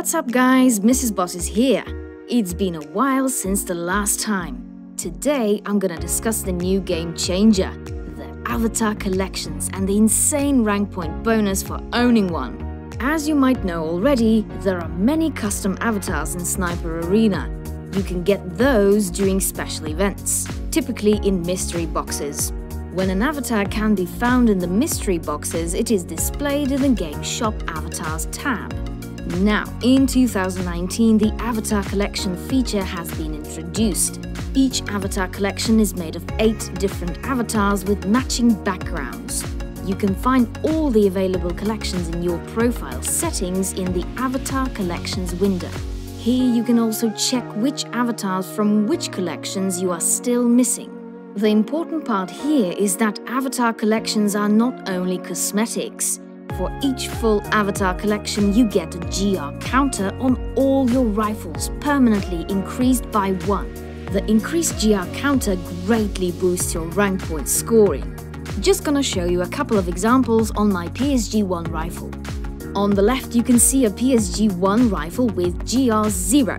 What's up guys, Mrs. Boss is here. It's been a while since the last time. Today I'm gonna discuss the new game changer, the avatar collections and the insane rank point bonus for owning one. As you might know already, there are many custom avatars in Sniper Arena. You can get those during special events, typically in mystery boxes. When an avatar can be found in the mystery boxes, it is displayed in the game Shop Avatars tab. Now, in 2019, the avatar collection feature has been introduced. Each avatar collection is made of 8 different avatars with matching backgrounds. You can find all the available collections in your profile settings in the avatar collections window. Here you can also check which avatars from which collections you are still missing. The important part here is that avatar collections are not only cosmetics. For each full avatar collection, you get a Gr. counter on all your rifles, permanently increased by 1. The increased Gr. counter greatly boosts your rank point scoring. Just gonna show you a couple of examples on my PSG-1 rifle. On the left, you can see a PSG-1 rifle with Gr 0,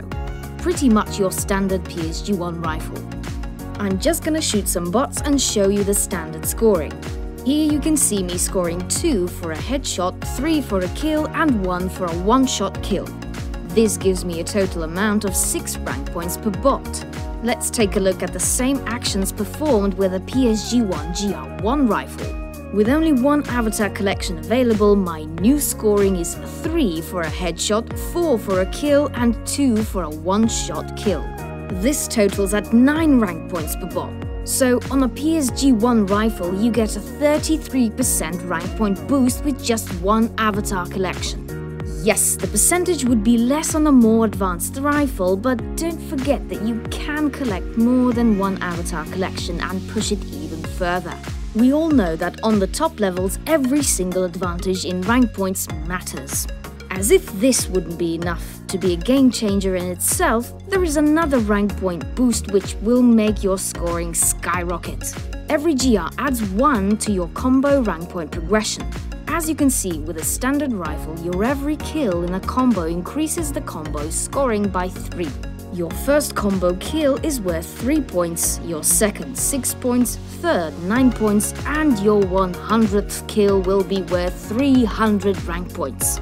pretty much your standard PSG-1 rifle. I'm just gonna shoot some bots and show you the standard scoring. Here you can see me scoring 2 for a headshot, 3 for a kill and 1 for a one-shot kill. This gives me a total amount of 6 rank points per bot. Let's take a look at the same actions performed with a PSG-1 Gr1 rifle. With only one avatar collection available, my new scoring is 3 for a headshot, 4 for a kill and 2 for a one-shot kill. This totals at 9 rank points per bot. So on a PSG-1 rifle, you get a 33% rank point boost with just one avatar collection. Yes, the percentage would be less on a more advanced rifle, but don't forget that you can collect more than one avatar collection and push it even further. We all know that on the top levels, every single advantage in rank points matters. As if this wouldn't be enough to be a game changer in itself, there is another rank point boost which will make your scoring skyrocket. Every Gr adds 1 to your combo rank point progression. As you can see, with a standard rifle, your every kill in a combo increases the combo's scoring by 3. Your first combo kill is worth 3 points, your second 6 points, third 9 points, and your 100th kill will be worth 300 rank points.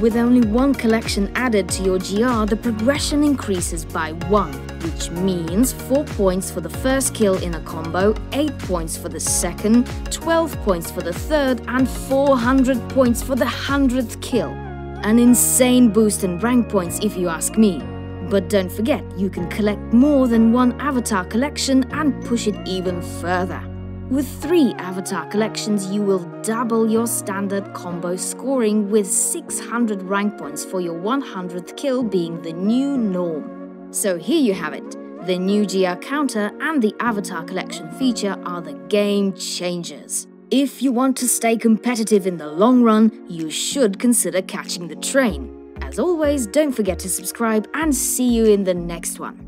With only one collection added to your Gr, the progression increases by 1, which means 4 points for the first kill in a combo, 8 points for the second, 12 points for the third, and 400 points for the 100th kill. An insane boost in rank points if you ask me. But don't forget, you can collect more than one avatar collection and push it even further. With 3 avatar collections, you will double your standard combo scoring with 600 rank points for your 100th kill being the new norm. So here you have it. The new Gr counter and the avatar collection feature are the game changers. If you want to stay competitive in the long run, you should consider catching the train. As always, don't forget to subscribe and see you in the next one.